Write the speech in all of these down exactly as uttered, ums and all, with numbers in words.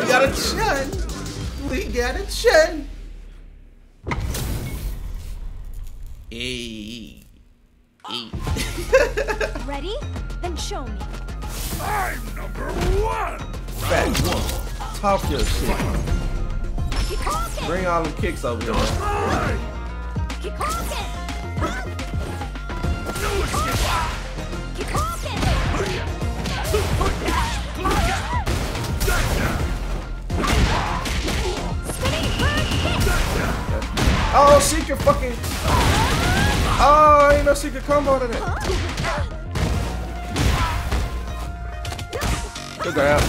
we got a Chun. We got a Chun. Hey. Hey. Ready? Then show me. I'm number one. Back one. Talk your shit. Keep talking. Bring all the kicks over here. Keep talking. Oh, she can fucking. Oh, ain't no she could combo to that. Good grab.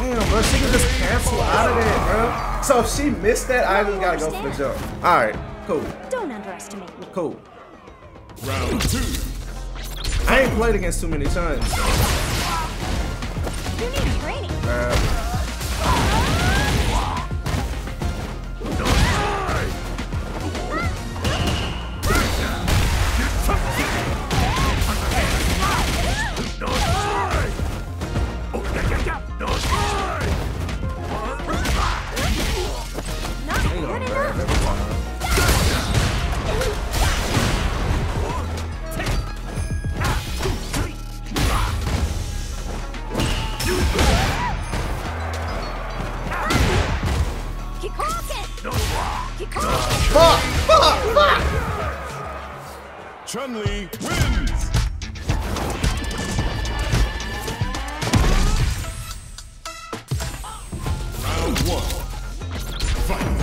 Damn, bro, she can just cancel out of that, bro. So if she missed that, I even gotta go for the jump. Alright, cool. Don't underestimate me. Cool. Round two. I ain't played against too many times. You need training. Uh, Fuck! Fuck! Fuck! Chun-Li wins! Round one. Fight!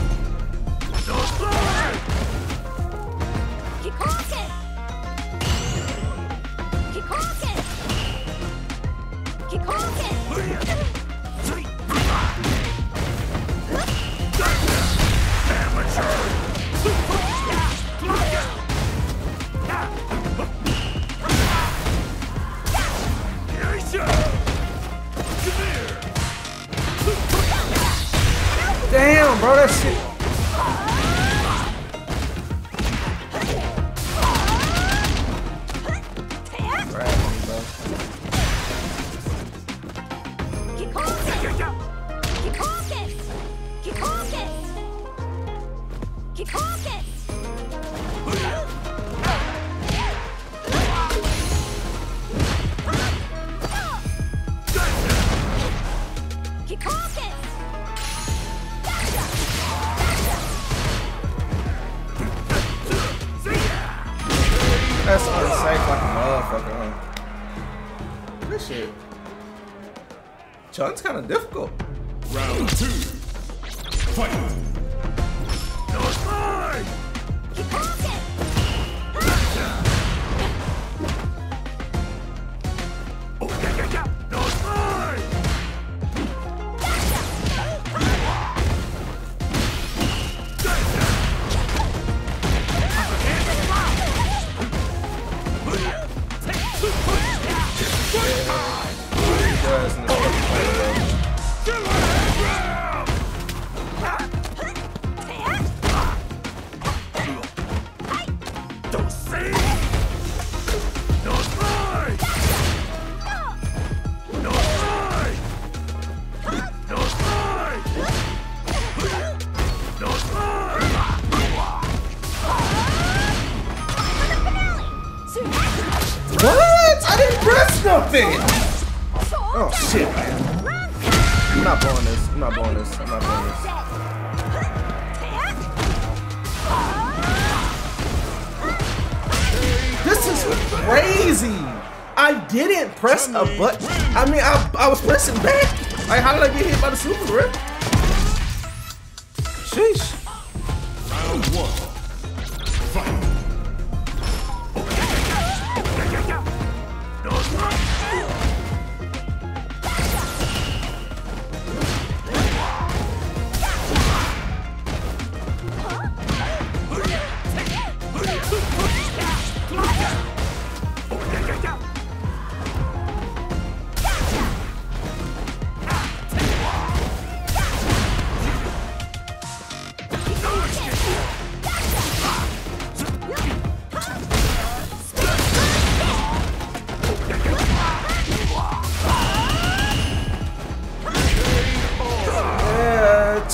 Damn, bro, that shit. That's unsafe like a motherfucker, huh? This shit. Chun's kind of difficult. Round two. Fight. No, it's mine! Keep talking! Oh, yeah, yeah, yeah! No, it's oh shit, man. I'm not blowing this. I'm not blowing this. I'm not blowing this. This is crazy. I didn't press a button. I mean, I, I was pressing back. Like, how did I get hit by the super grip? Sheesh. Round one. Fight.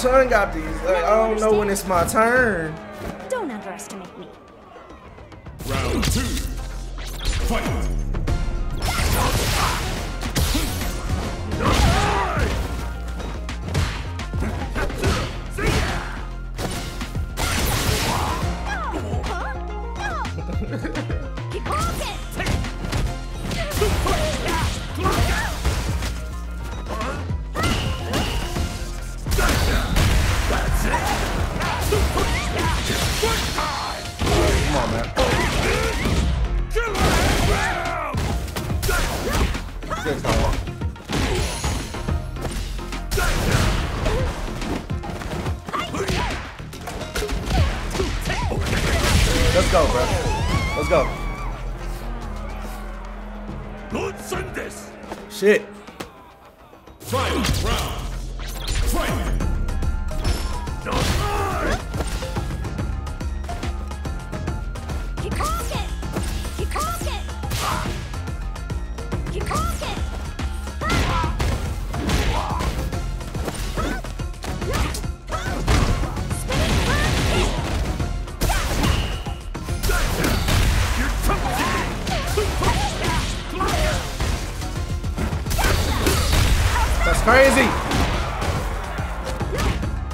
Chun got these. Like, I don't know when it's my turn. Don't underestimate me. Round two. Fight. Let's go, bro. Let's go. Shit. Fight round. Fight. That's crazy.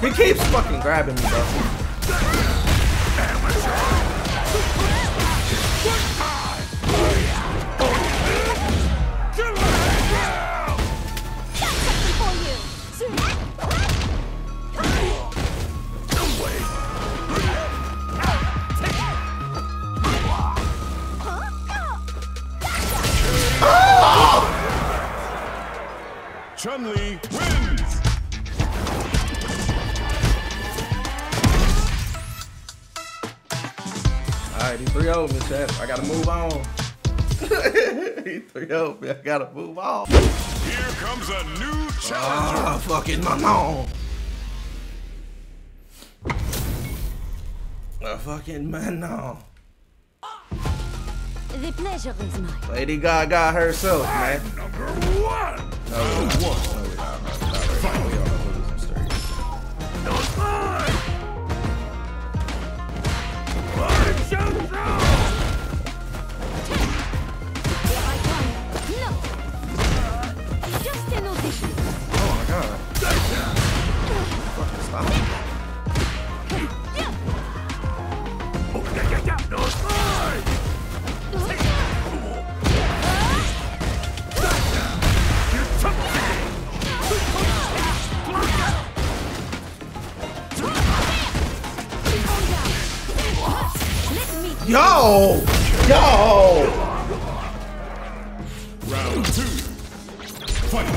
He keeps fucking grabbing me, bro. Chun-Li wins! Alright, he three oh'd me, chat. I gotta move on. He three oh'd me. I gotta move on. Here comes a new challenger. Ah, fucking Manon. A fucking Manon. The pleasure is mine. Lady Gaga herself, man. Number one. No, we're not. No, we're not. No, we all know we're losing straight. No, it's mine! Mine shall throw! Here I come. No! It's just an audition. Oh my god. Fucking stop. Oh, yeah, yeah, yeah. No, it's mine! Yo! Yo! Round two. Fight!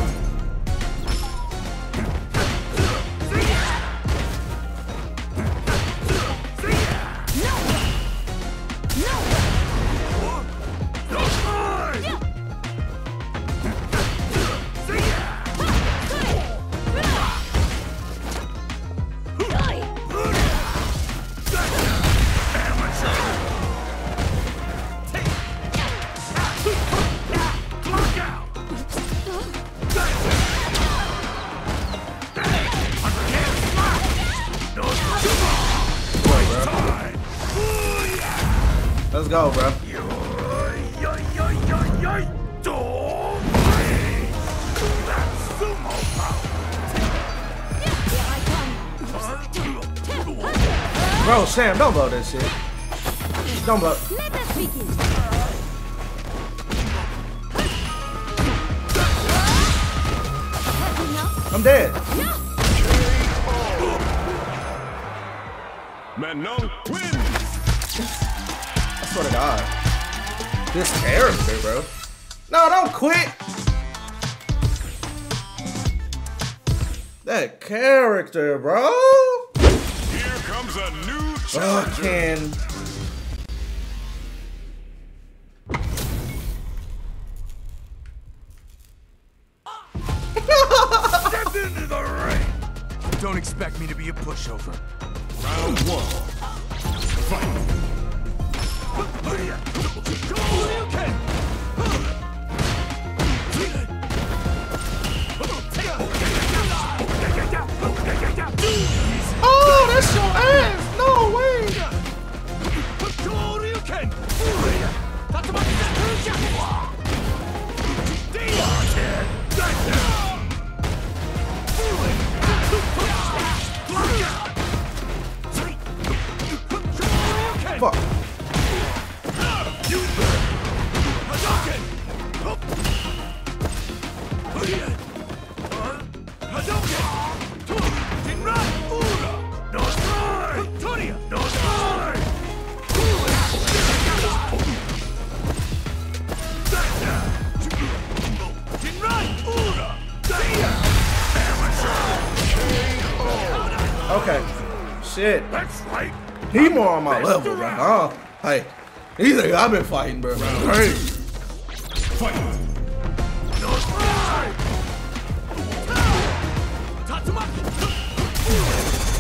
Let's go, bro. Bro, Sam, don't blow this shit. Don't blow. Let us begin. I'm dead. Manon wins. I swear to God. This character, bro. No, don't quit. That character, bro. Here comes a new fucking. Step into the ring. Don't expect me to be a pushover. Round one. Fight. Go! Okay. Shit. That's right. He more on my level, bro. Uh, hey, these niggas I've been fighting, bro. Hey. Fight.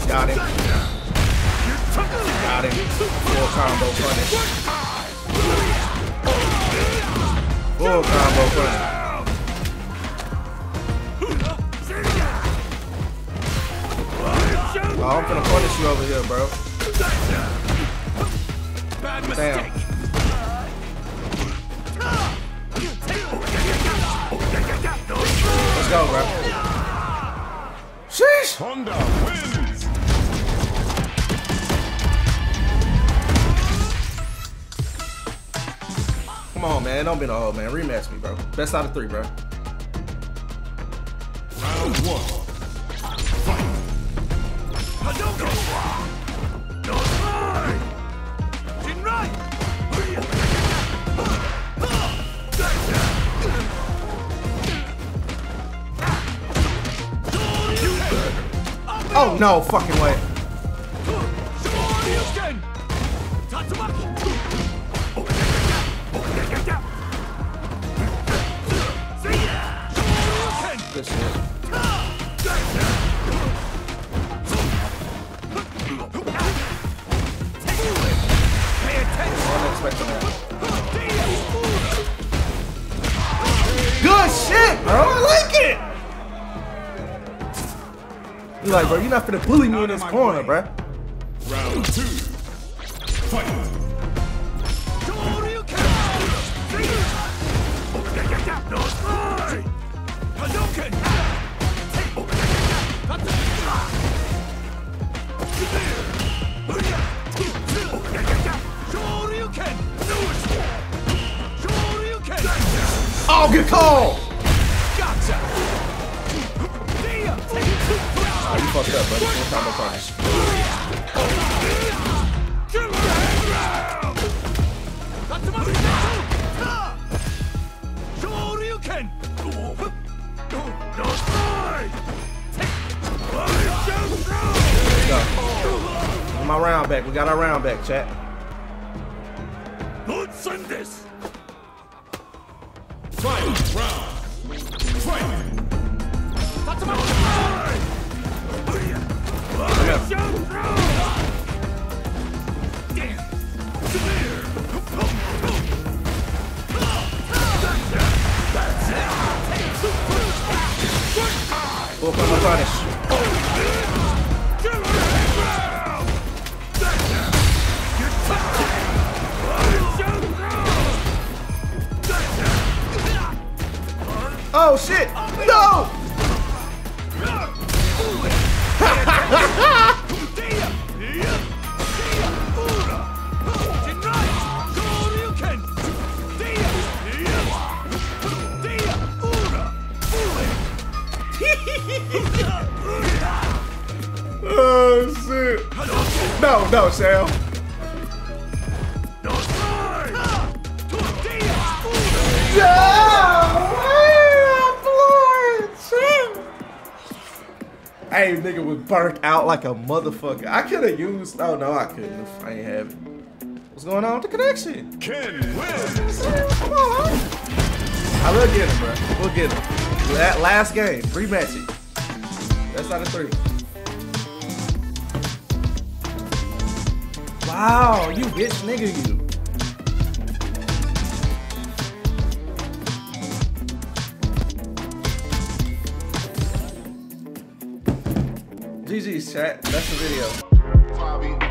Got him. Got him. Full combo punish. Full combo punish. Oh, I'm gonna punish you over here, bro. Bad mistake. Let's go, bro. Sheesh! Honda wins. Come on, man. Don't be no old man. Rematch me, bro. Best out of three, bro. Round one. Oh no fucking way. Good shit. Good shit, bro. I like it. You're like, bro, you're not finna bully me in this corner, bro. Round two. Fight. Oh, good call! Gotcha. Oh, you fucked up, buddy. One time, one time. My round back. We got our round back, chat. Don't send this. Fight! Round! Fight! We'll come and punish. Oh shit! No! Oh shit! No, no, Sam. Hey, nigga was burnt out like a motherfucker. I could have used. Oh no, I couldn't have. I ain't have it. What's going on with the connection? Ken wins. Come on. I will get him, bro. We'll get him. That last game, rematch it. That's out of three. Wow, you bitch, nigga, you. G G's chat, that's the video.